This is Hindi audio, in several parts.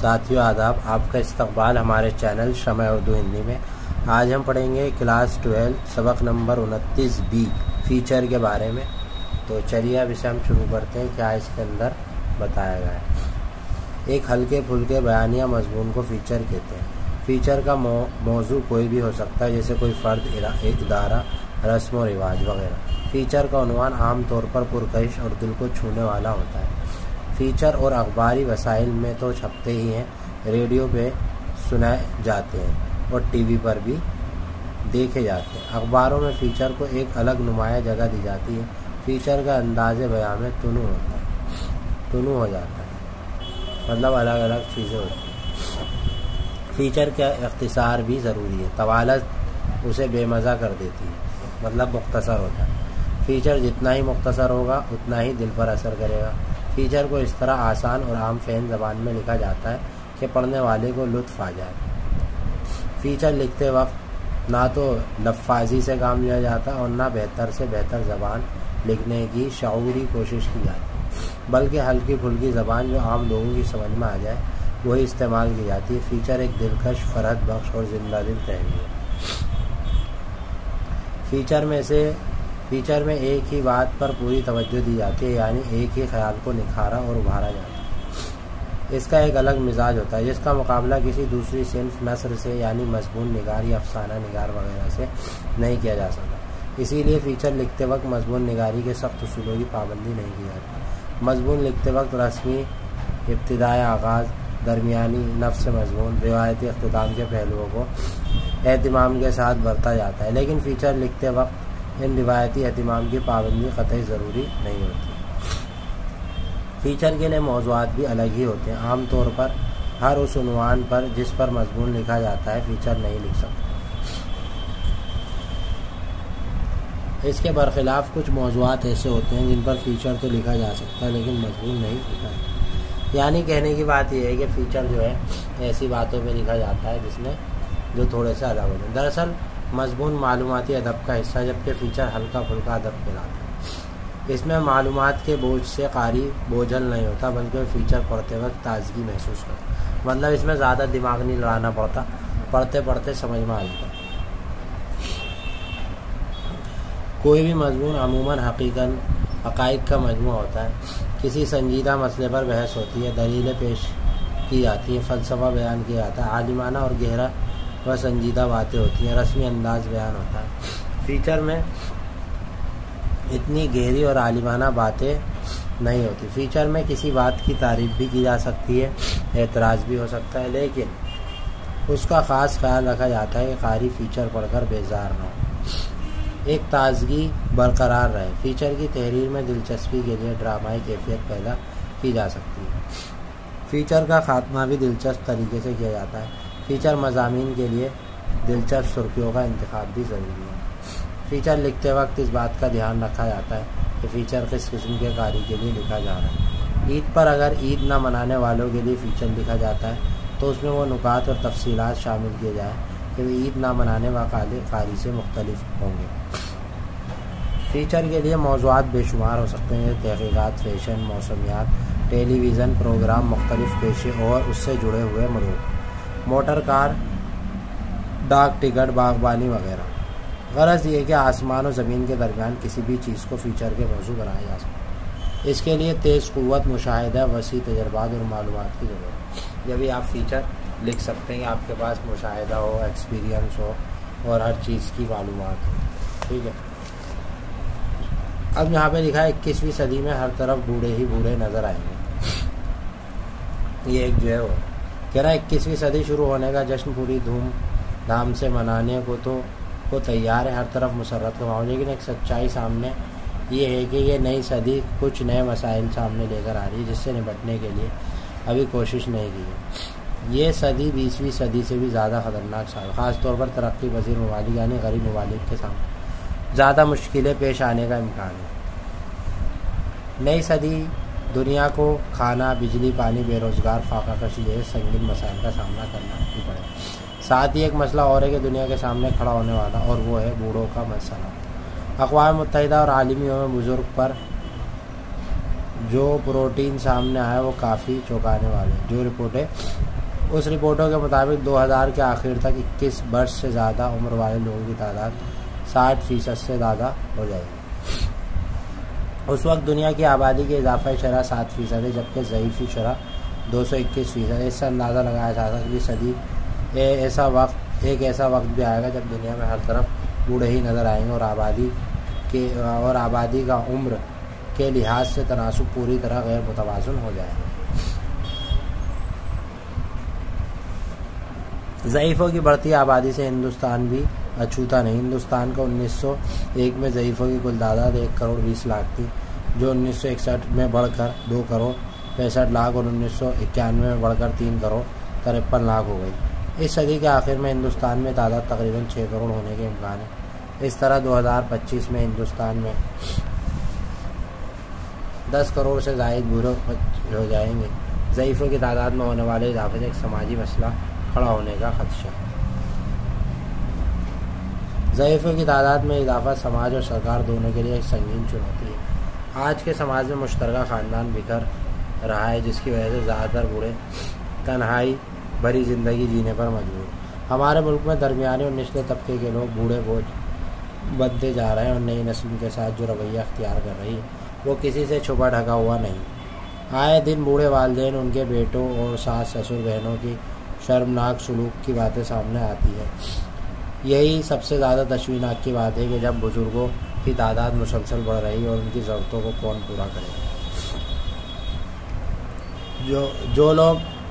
साथियों आदाब, आपका इस्तकबाल हमारे चैनल शमा उर्दू हिंदी में। आज हम पढ़ेंगे क्लास 12 सबक नंबर 29B फ़ीचर के बारे में। तो चलिए अब इसे हम शुरू करते हैं। क्या इसके अंदर बताया गया है? एक हल्के फुल्के बयानिया मजमून को फ़ीचर कहते हैं। फ़ीचर का मौजू कोई भी हो सकता है, जैसे कोई फ़र्द, इदारा, रस्म व रिवाज वगैरह। फ़ीचर का उनवान आम तौर पर पुरकश और दिल को छूने वाला होता है। फ़ीचर और अखबारी वसाइल में तो छपते ही हैं, रेडियो पे सुनाए जाते हैं और टीवी पर भी देखे जाते हैं। अखबारों में फ़ीचर को एक अलग नुमाया जगह दी जाती है। फ़ीचर का अंदाज़ बयां में तुनू हो जाता है, मतलब अलग अलग चीज़ें होती हैं। फ़ीचर का इख्तिसार भी ज़रूरी है, तवालत उसे बेमज़ा कर देती है, मतलब मुख्तसर होता है। फ़ीचर जितना ही मुख्तसर होगा उतना ही दिल पर असर करेगा। फ़ीचर को इस तरह आसान और आम फहम ज़बान में लिखा जाता है कि पढ़ने वाले को लुत्फ़ आ जाए। फ़ीचर लिखते वक्त ना तो लफाजी से काम लिया जाता और ना बेहतर से बेहतर ज़बान लिखने की शऊरी कोशिश की जाती, बल्कि हल्की फुल्की ज़बान जो आम लोगों की समझ में आ जाए वही इस्तेमाल की जाती है। फ़ीचर एक दिलकश, फरहत बख्श और जिंदा दिल पहलू है। फ़ीचर में एक ही बात पर पूरी तवज्जो दी जाती है, यानी एक ही ख्याल को निखारा और उभारा जाता है। इसका एक अलग मिजाज होता है, जिसका मुकाबला किसी दूसरी सिंफ, नसर से यानी मज़मून निगार या अफसाना निगार वगैरह से नहीं किया जा सकता। इसीलिए फ़ीचर लिखते वक्त मज़मून निगारी के सख्त उसूलों की पाबंदी नहीं की जाती। मज़मून लिखते वक्त रस्मी इब्तदाई, आगाज़, दरमियानी, नफ्स मज़मून, रिवायती अख्ताम के पहलुओं को एहतमाम के साथ बरता जाता है, लेकिन फ़ीचर लिखते वक्त इन रिवायती एहतमाम की पाबंदी कतई ज़रूरी नहीं होती। फ़ीचर के लिए मौज़ूआत भी अलग ही होते हैं। आम तौर पर हर उस उन्वान पर जिस पर मजमून लिखा जाता है फ़ीचर नहीं लिख सकता। इसके बरखिलाफ कुछ मौज़ूआत ऐसे होते हैं जिन पर फ़ीचर तो लिखा जा सकता है लेकिन मजमून नहीं लिखा। यानी कहने की बात यह है कि फ़ीचर जो है ऐसी बातों पर लिखा जाता है जिसमें जो थोड़े से अलग होते हैं। दरअसल मजमून मालूमाती अदब का हिस्सा, जबकि फ़ीचर हल्का फुल्का अदब कहलाता है। इसमें मालूमात के बोझ से कारी बोझल नहीं होता, बल्कि फ़ीचर पढ़ते वक्त ताजगी महसूस करता, मतलब इसमें ज़्यादा दिमाग नहीं लड़ाना पड़ता, पढ़ते पढ़ते समझ में आ जाता। कोई भी मजमून अमूमन हकीकन हक़ाइक़ का मजमू होता है। किसी संजीदा मसले पर बहस होती है, दलीलें पेश की जाती हैं, फ़लसफ़ा बयान किया जाता है, आलिमाना और गहरा वह संजीदा बातें होती हैं, रस्मी अंदाज बयान होता है। फ़ीचर में इतनी गहरी और आलिमाना बातें नहीं होती। फ़ीचर में किसी बात की तारीफ़ भी की जा सकती है, एतराज़ भी हो सकता है, लेकिन उसका ख़ास ख्याल रखा जाता है कि कारी फ़ीचर पढ़कर बेजार ना हो, एक ताजगी बरकरार रहे। फ़ीचर की तहरीर में दिलचस्पी के लिए ड्रामाई कैफियत पैदा की जा सकती है। फ़ीचर का खात्मा भी दिलचस्प तरीके से किया जाता है। फ़ीचर मज़ामीन के लिए दिलचस्प सुर्खियों का इंतखाब भी ज़रूरी है। फ़ीचर लिखते वक्त इस बात का ध्यान रखा जाता है कि फ़ीचर किस किस्म के कारी के लिए लिखा जा रहा है। ईद पर अगर ईद ना मनाने वालों के लिए फ़ीचर लिखा जाता है तो उसमें वो नुकात और तफसीलात शामिल किए जाएँ कि वे ईद ना मनाने वाले कारी से मुख्तलिफ होंगे। फ़ीचर के लिए मौज़ूआत बेशुमार हो सकते हैं, तहक़ीक़ात, फैशन, मौसमियात, टेलीविज़न प्रोग्राम, मुख्तलिफ पेशे और उससे जुड़े हुए मरूद, मोटर कार, डाक टिकट, बागबानी वगैरह। गरज ये कि आसमान और ज़मीन के दरमियान किसी भी चीज़ को फ़ीचर के मौजू बनाया जा सकता। इसके लिए तेज़ क़ुव्वत, मुशाहिदा, वसी तजर्बात और मालूमात की ज़रूरत। जब भी आप फ़ीचर लिख सकते हैं, आपके पास मुशाहिदा हो, एक्सपीरियंस हो और हर चीज़ की मालूमात हो। ठीक है, अब यहाँ पे लिखा है 21वीं सदी में हर तरफ बूढ़े ही बूढ़े नज़र आएंगे। ये एक जो है वो कह रहा है 21वीं सदी शुरू होने का जश्न पूरी धूमधाम से मनाने को तैयार है, हर तरफ मुसर्रत का माहौल। लेकिन एक सच्चाई सामने ये है कि ये नई सदी कुछ नए मसाइल सामने लेकर आ रही है, जिससे निपटने के लिए अभी कोशिश नहीं की है। ये सदी 20वीं सदी से भी ज़्यादा ख़तरनाक साल, ख़ास तौर पर तरक्की पसीर ममालिक यानी गरीब ममालिक के सामने ज़्यादा मुश्किलें पेश आने का इम्कान है। नई सदी दुनिया को खाना, बिजली, पानी, बेरोज़गार, फाका कशी जैसे संगीन मसाइल का सामना करना भी पड़े। साथ ही एक मसला और है कि दुनिया के सामने खड़ा होने वाला, और वो है बूढ़ों का मसला। अक़वाम मुत्तहिदा और आलमियों में बुज़ुर्ग पर जो प्रोटीन सामने आया वो काफ़ी चौंकाने वाले। जो रिपोर्टें उस रिपोर्टों के मुताबिक 2000 के आखिर तक 21 वर्ष से ज़्यादा उम्र वाले लोगों की तादाद 60% से ज़्यादा हो जाएगी। उस वक्त दुनिया की आबादी की इजाफा शरह 7% है जबकि ज़यीफ़ी शरह 221% है। इससे अंदाज़ा लगाया जा सकता है कि सदी एक ऐसा वक्त भी आएगा जब दुनिया में हर तरफ बूढ़े ही नज़र आएंगे और आबादी का उम्र के लिहाज से तनासुब पूरी तरह गैर मुतवाज़ुन हो जाएगा। ज़यीफ़ों की बढ़ती आबादी से हिंदुस्तान भी अछूता नहीं। हिंदुस्तान को 1901 में ज़यीफ़ों की कुल तादाद 1,20,00,000 थी जो 1961 में बढ़कर 2,65,00,000 और 1991 में बढ़कर 3,53,00,000 हो गई। इस सदी के आखिर में हिंदुस्तान में तादाद तकरीबन 6 करोड़ होने के इम्कान है। इस तरह 2025 में हिंदुस्तान में 10 करोड़ से ज़ायद बूढ़े हो जाएंगे। ज़यीफ़ों की तादाद में होने वाले इजाफे से एक समाजी मसला खड़ा होने का खदशा। ज़यीफ़ों की तादाद में इजाफा समाज और सरकार दोनों के लिए एक संगीन चुनौती है। आज के समाज में मुश्तरका ख़ानदान बिखर रहा है जिसकी वजह से ज़्यादातर बूढ़े तन्हाई भरी ज़िंदगी जीने पर मजबूर। हमारे मुल्क में दरमियाने और निचले तबके के लोग बूढ़े बोझ बनते जा रहे हैं और नई नस्ल के साथ जो रवैया अख्तियार कर रही है वो किसी से छुपा ढका हुआ नहीं। आए दिन बूढ़े वालिदैन उनके बेटों और सास ससुर बहनों की शर्मनाक सलूक की बातें सामने आती है। यही सबसे ज़्यादा तशवीनाक की बात है कि जब बुज़ुर्गों की तादाद मुसलसल बढ़ रही है और उनकी ज़रूरतों को कौन पूरा करे।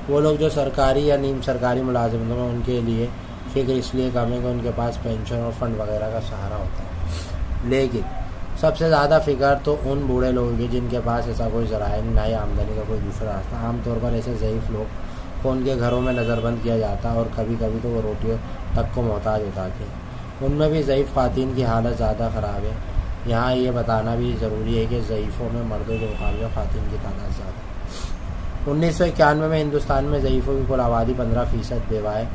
वो लोग जो सरकारी या नीम सरकारी मुलाजिमत हैं उनके लिए फिक्र इसलिए कम है कि उनके पास पेंशन और फ़ंड वगैरह का सहारा होता है, लेकिन सबसे ज़्यादा फिक्र तो उन बूढ़े लोगों की जिनके पास ऐसा कोई ज़राए ना ही आमदनी का कोई दूसरा रास्ता। आमतौर पर ऐसे ज़यीफ़ लोग को उनके घरों में नज़रबंद किया जाता है और कभी कभी तो वो रोटियों तक को मोहताज होता थे। उनमें भी ज़यीफ़ ख़वातीन की हालत ज़्यादा ख़राब है। यहाँ ये बताना भी ज़रूरी है कि ज़यीफ़ों में मर्दों के मुकाबले ख़वातीन की तादाद ज़्यादा। 1991 में हिंदुस्तान में ज़यीफ़ों की कुल आबादी 15% बेवाए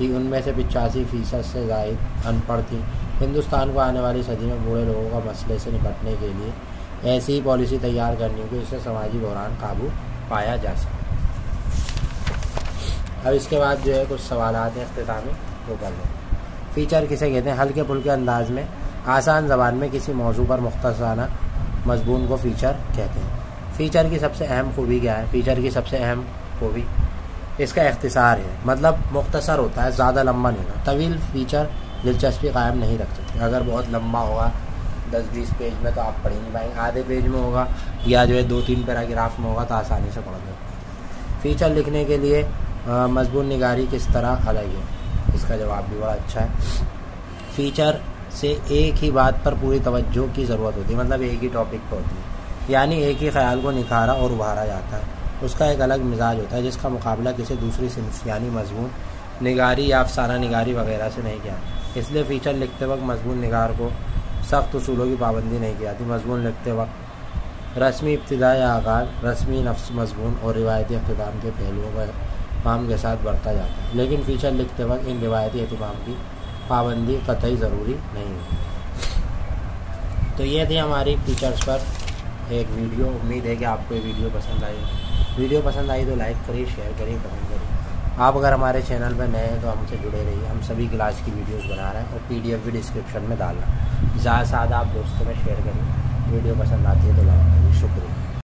थी। उनमें से 85% से ज़ायद अनपढ़ थी। हिंदुस्तान को आने वाली सदी में बूढ़े लोगों का मसले से निपटने के लिए ऐसी ही पॉलिसी तैयार करनी होगी जिससे समाजी बहरान काबू पाया जा सके। अब इसके बाद जो है कुछ सवालात हैं इख्तितामी, वो कर लें। फ़ीचर किसे कहते हैं? हल्के फुल्के अंदाज में आसान ज़बान में किसी मौजू पर मुख्तसाना मजमून को फ़ीचर कहते हैं। फ़ीचर की सबसे अहम खूबी क्या है? फ़ीचर की सबसे अहम खूबी इसका इख्तिसार है, मतलब मुख्तसर होता है, ज़्यादा लंबा नहीं होता। तवील फ़ीचर दिलचस्पी कायम नहीं रख सकते। अगर बहुत लंबा होगा 10-20 पेज में तो आप पढ़ ही नहीं पाएंगे। आधे पेज में होगा या जो है 2-3 पैराग्राफ में होगा तो आसानी से पढ़ सकते। फ़ीचर लिखने के लिए मजबून निगारी किस तरह अलग है? इसका जवाब भी बड़ा अच्छा है। फ़ीचर से एक ही बात पर पूरी तवज्जो की ज़रूरत होती है, मतलब एक ही टॉपिक पर होती है, यानी एक ही ख्याल को निखारा और उभारा जाता है। उसका एक अलग मिजाज होता है जिसका मुकाबला किसी दूसरी सिंफ यानी मजमून निगारी या अफसाना निगारी वगैरह से नहीं किया। इसलिए फ़ीचर लिखते वक्त मजमून निगार को सख्त उसूलों की पाबंदी नहीं की जाती। मजमून लिखते वक्त रस्मी इब्तिदा या आगाज़, रस्मी नफ्स मजमून और रिवायती अख्तिताम के पहलुओं का अहतमाम के साथ बरता जाता है, लेकिन फ़ीचर लिखते वक्त इन रिवायती अहतमाम की पाबंदी कतई ज़रूरी नहीं होती। तो ये थी हमारी फ़ीचर्स पर एक वीडियो। उम्मीद है कि आपको ये वीडियो पसंद आई। वीडियो पसंद आई तो लाइक करिए, शेयर करिए, कमेंट करिए। आप अगर हमारे चैनल पर नए हैं तो हमसे जुड़े रहिए। हम सभी क्लास की वीडियोस बना रहे हैं और पीडीएफ भी डिस्क्रिप्शन में डाल रहे हैं। ज़्यादा से ज़्यादा आप दोस्तों में शेयर करिए। वीडियो पसंद आती है तो लाइक करिए। शुक्रिया।